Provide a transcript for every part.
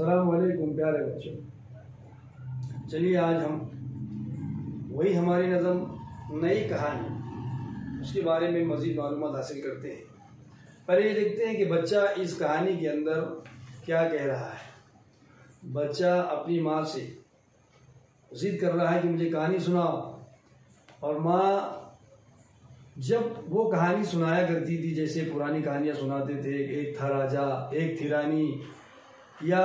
अस्सलाम वालेकुम प्यारे बच्चों, चलिए आज हम वही हमारी नज़म नई कहानी उसके बारे में मज़ीद मालूमात हासिल करते हैं। पहले ये देखते हैं कि बच्चा इस कहानी के अंदर क्या कह रहा है। बच्चा अपनी माँ से ज़िद कर रहा है कि मुझे कहानी सुनाओ, और माँ जब वो कहानी सुनाया करती थी, जैसे पुरानी कहानियाँ सुनाते थे, एक था राजा एक थी रानी, या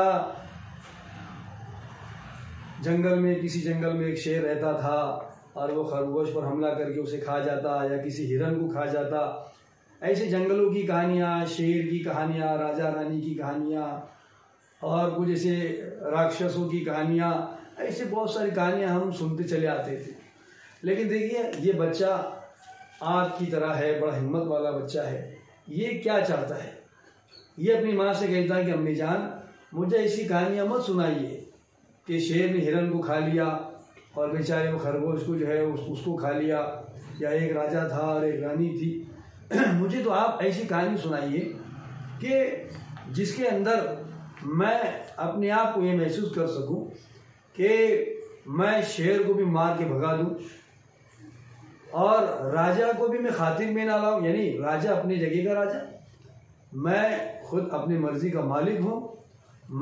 जंगल में किसी जंगल में एक शेर रहता था और वो खरगोश पर हमला करके उसे खा जाता या किसी हिरन को खा जाता। ऐसे जंगलों की कहानियाँ, शेर की कहानियाँ, राजा रानी की कहानियाँ और कुछ ऐसे राक्षसों की कहानियाँ, ऐसे बहुत सारी कहानियाँ हम सुनते चले आते थे। लेकिन देखिए ये बच्चा आपकी तरह है, बड़ा हिम्मत वाला बच्चा है। ये क्या चाहता है? ये अपनी माँ से कहता है कि अम्मी जान मुझे ऐसी कहानियाँ मत सुनाइए कि शेर ने हिरन को खा लिया और बेचारे वो खरगोश को जो है उसको खा लिया, या एक राजा था और एक रानी थी। मुझे तो आप ऐसी कहानी सुनाइए कि जिसके अंदर मैं अपने आप को ये महसूस कर सकूँ कि मैं शेर को भी मार के भगा दूँ और राजा को भी मैं खातिर में ना लाऊं, यानी राजा अपनी जगह का राजा, मैं खुद अपनी मर्ज़ी का मालिक हूँ।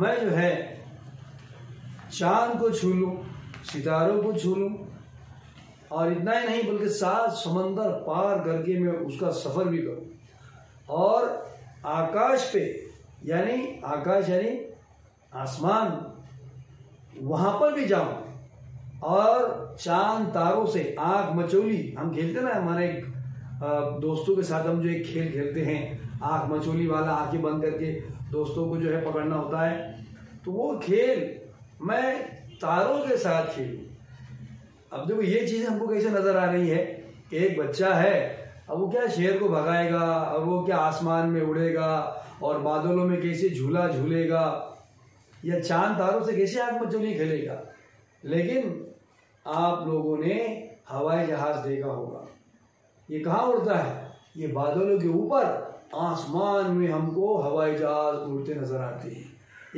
मैं जो है चाँद को छू लूँ, सितारों को छू लूँ, और इतना ही नहीं बल्कि 7 समंदर पार करके मैं उसका सफ़र भी करूँ, और आकाश पे यानी आकाश यानी आसमान, वहाँ पर भी जाऊँ और चांद तारों से आँख मचोली। हम खेलते ना हमारे दोस्तों के साथ, हम जो एक खेल खेलते हैं आँख मचोली वाला, आँखें बंद करके दोस्तों को जो है पकड़ना होता है, तो वो खेल मैं तारों के साथ खेलूँ। अब देखो ये चीज़ें हमको कैसे नज़र आ रही है कि एक बच्चा है, अब वो क्या शेर को भगाएगा, अब वो क्या आसमान में उड़ेगा और बादलों में कैसे झूला झूलेगा या चांद तारों से कैसे आँख मचोली खेलेगा। लेकिन आप लोगों ने हवाई जहाज़ देखा होगा, ये कहाँ उड़ता है? ये बादलों के ऊपर आसमान में हमको हवाई जहाज़ उड़ते नज़र आते हैं।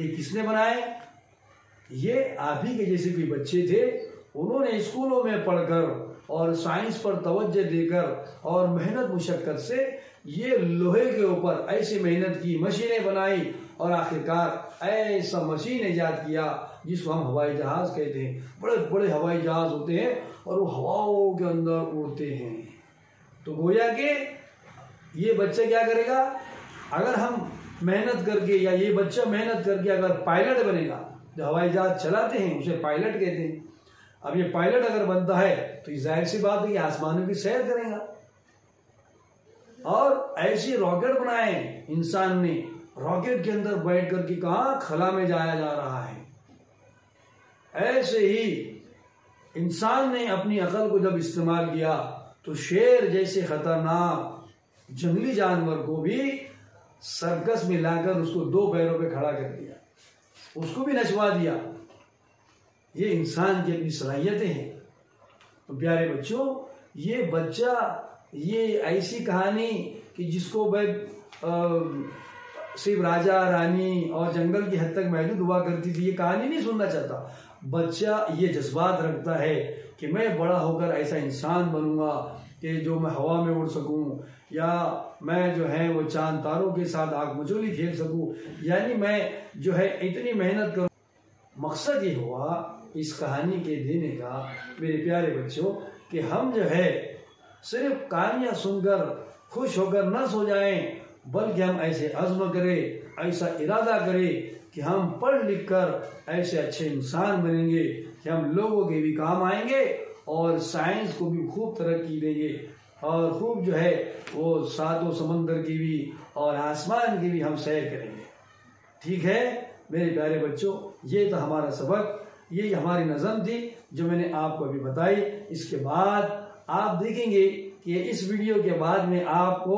ये किसने बनाए? ये आप ही के जैसे कोई बच्चे थे, उन्होंने स्कूलों में पढ़कर और साइंस पर तवज्जो देकर और मेहनत मुशक्क़त से ये लोहे के ऊपर ऐसी मेहनत की, मशीनें बनाई और आखिरकार ऐसा मशीन ईजाद किया जिसको हम हवाई जहाज़ कहते हैं। बड़े बड़े हवाई जहाज़ होते हैं और वो हवाओं के अंदर उड़ते हैं। तो गोया के ये बच्चा क्या करेगा, अगर हम मेहनत करके या ये बच्चा मेहनत करके अगर पायलट बनेगा, जो हवाई जहाज़ चलाते हैं उसे पायलट कहते हैं। अब ये पायलट अगर बनता है तो जाहिर सी बात है कि आसमानों की सैर करेगा। और ऐसी रॉकेट बनाए इंसान ने, रॉकेट के अंदर बैठ कर के कहाँ खला में जाया जा रहा है। ऐसे ही इंसान ने अपनी अकल को जब इस्तेमाल किया तो शेर जैसे ख़तरनाक जंगली जानवर को भी सर्कस में लाकर उसको 2 पैरों पे खड़ा कर दिया, उसको भी नचवा दिया। ये इंसान की अपनी सलाहियतें हैं। तो प्यारे बच्चों, ये बच्चा ये ऐसी कहानी कि जिसको सिर्फ राजा रानी और जंगल की हद तक महदूद हुआ करती थी, ये कहानी नहीं सुनना चाहता। बच्चा ये जज्बात रखता है कि मैं बड़ा होकर ऐसा इंसान बनूंगा कि जो मैं हवा में उड़ सकूं, या मैं जो है वो चांद तारों के साथ आग मचोली खेल सकूं, यानी मैं जो है इतनी मेहनत करूं। मकसद ये हुआ इस कहानी के देने का मेरे प्यारे बच्चों कि हम जो है सिर्फ कहानियाँ सुनकर खुश होकर न सो जाएं, बल्कि हम ऐसे अज़्म करें, ऐसा इरादा करें कि हम पढ़ लिख कर ऐसे अच्छे इंसान बनेंगे कि हम लोगों के भी काम आएंगे और साइंस को भी खूब तरक्की देंगे और खूब जो है वो 7 समुंदर की भी और आसमान की भी हम सैर करेंगे। ठीक है मेरे प्यारे बच्चों, ये तो हमारा सबक, ये हमारी नज़म थी जो मैंने आपको अभी बताई। इसके बाद आप देखेंगे कि इस वीडियो के बाद में आपको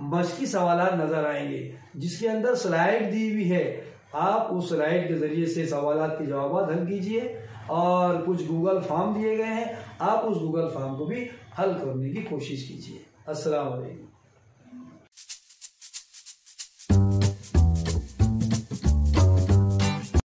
मश्की सवालात नज़र आएंगे, जिसके अंदर स्लाइड दी हुई है। आप उस स्लाइड के ज़रिए से सवालात के जवाब हल कीजिए, और कुछ गूगल फॉर्म दिए गए हैं, आप उस गूगल फॉर्म को भी हल करने की कोशिश कीजिए। अस्सलाम वालेकुम।